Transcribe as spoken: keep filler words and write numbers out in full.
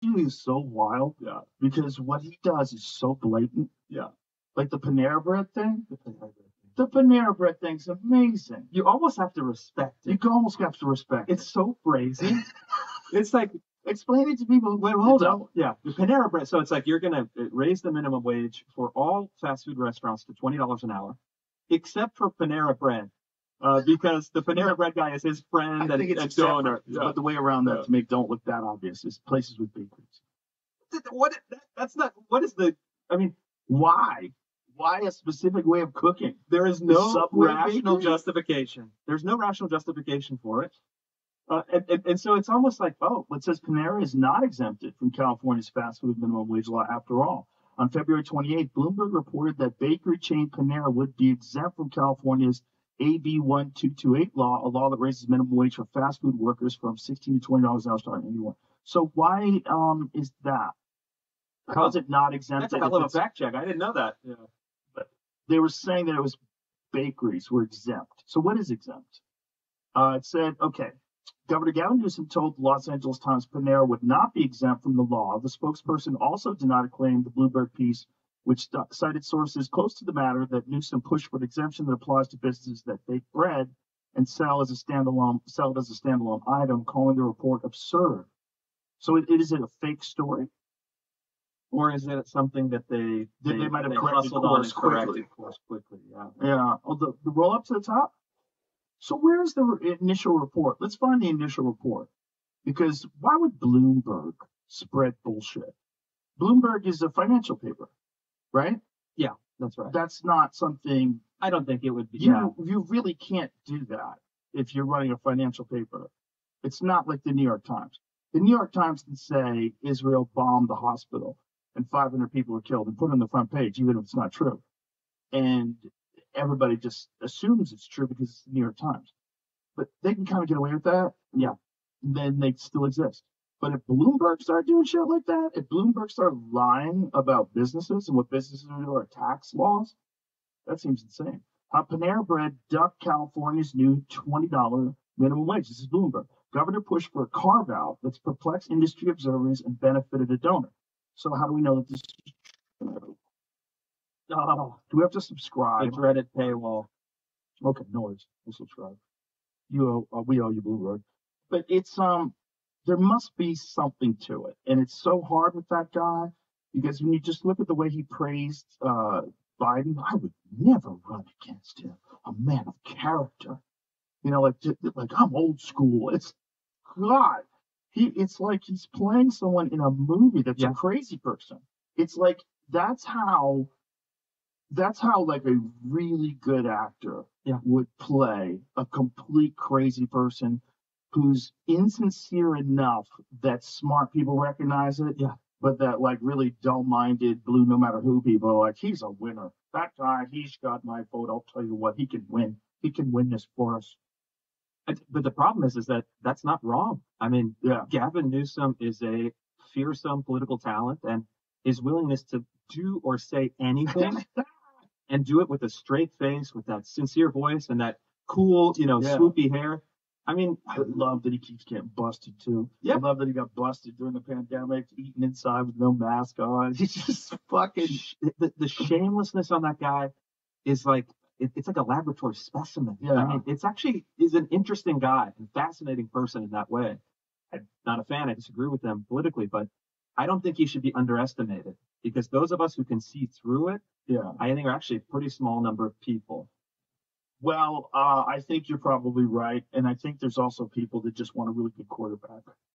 dude is so wild. Yeah. Because what he does is so blatant. Yeah. Like the Panera Bread thing. The Panera Bread. The Panera Bread thing's amazing. You almost have to respect it. You almost have to respect it. It's so crazy. It's like, explain it to people. Wait, hold on. Yeah. The Panera Bread. So it's like you're going to raise the minimum wage for all fast food restaurants to twenty dollars an hour, except for Panera Bread. Uh, because the Panera Bread guy is his friend I and, and donor. Yeah. But the way around that yeah. to make don't look that obvious is places with bakeries. What? That, that's not, what is the, I mean, why? Why a specific way of cooking? There is no rational justification. There's no rational justification for it. Uh, and, and, and so it's almost like, oh, it says Panera is not exempted from California's fast food minimum wage law after all. On February twenty-eighth, Bloomberg reported that bakery chain Panera would be exempt from California's A B twelve twenty-eight law, a law that raises minimum wage for fast food workers from sixteen to twenty dollars an hour starting anyone. So why um is that? How is it not exempted? That's a hell of a fact check. I didn't know that. Yeah. But they were saying that it was bakeries were exempt. So what is exempt? Uh, it said, okay, Governor Gavin Newsom told the Los Angeles Times Panera would not be exempt from the law. The spokesperson also denied claim the Bloomberg piece, which cited sources close to the matter that Newsom pushed for an exemption that applies to businesses that bake bread and sell as a standalone, sell it as a standalone item, calling the report absurd. So, it, it, is it a fake story, or is it something that they they, they might have they corrected course quickly? Course quickly, yeah. Yeah. Oh, the, the roll up to the top. So, where's the initial report? Let's find the initial report, because why would Bloomberg spread bullshit? Bloomberg is a financial paper. Right? Yeah, that's right. That's not something. I don't think it would be. You, yeah. you really can't do that if you're running a financial paper. It's not like the New York Times. The New York Times can say Israel bombed the hospital and five hundred people were killed and put on the front page, even if it's not true. And everybody just assumes it's true because it's the New York Times. But they can kind of get away with that. Yeah. Then they still exist. But if Bloomberg started doing shit like that, if Bloomberg started lying about businesses and what businesses do or tax laws, that seems insane. Uh, Panera Bread ducked California's new twenty dollar minimum wage. This is Bloomberg. Governor pushed for a carve-out that's perplexed industry observers and benefited a donor. So how do we know that this is true? Oh, do we have to subscribe? The dreaded paywall. Okay, no worries. We'll subscribe. You owe, uh, we owe you Bloomberg. But it's... um. There must be something to it. And it's so hard with that guy because when you just look at the way he praised uh, Biden, I would never run against him, a man of character. You know, like, like I'm old school. It's God. He, it's like he's playing someone in a movie that's yeah. a crazy person. It's like that's how, that's how like a really good actor yeah. would play a complete crazy person who's insincere enough that smart people recognize it, yeah. but that like really dull-minded blue no matter who people are like, he's a winner. That guy, he's got my vote. I'll tell you what, he can win. He can win this for us. But the problem is, is that that's not wrong. I mean, yeah. Gavin Newsom is a fearsome political talent, and his willingness to do or say anything and do it with a straight face, with that sincere voice and that cool, you know, yeah. swoopy hair. I mean, I love that he keeps getting busted too. Yeah. I love that he got busted during the pandemic, eating inside with no mask on. He's just fucking the, the shamelessness on that guy is like it, it's like a laboratory specimen. Yeah. I mean, it's actually is an interesting guy and fascinating person in that way. I'm not a fan. I disagree with them politically, but I don't think he should be underestimated because those of us who can see through it, yeah, I think are actually a pretty small number of people. Well, uh, I think you're probably right. And I think there's also people that just want a really good quarterback.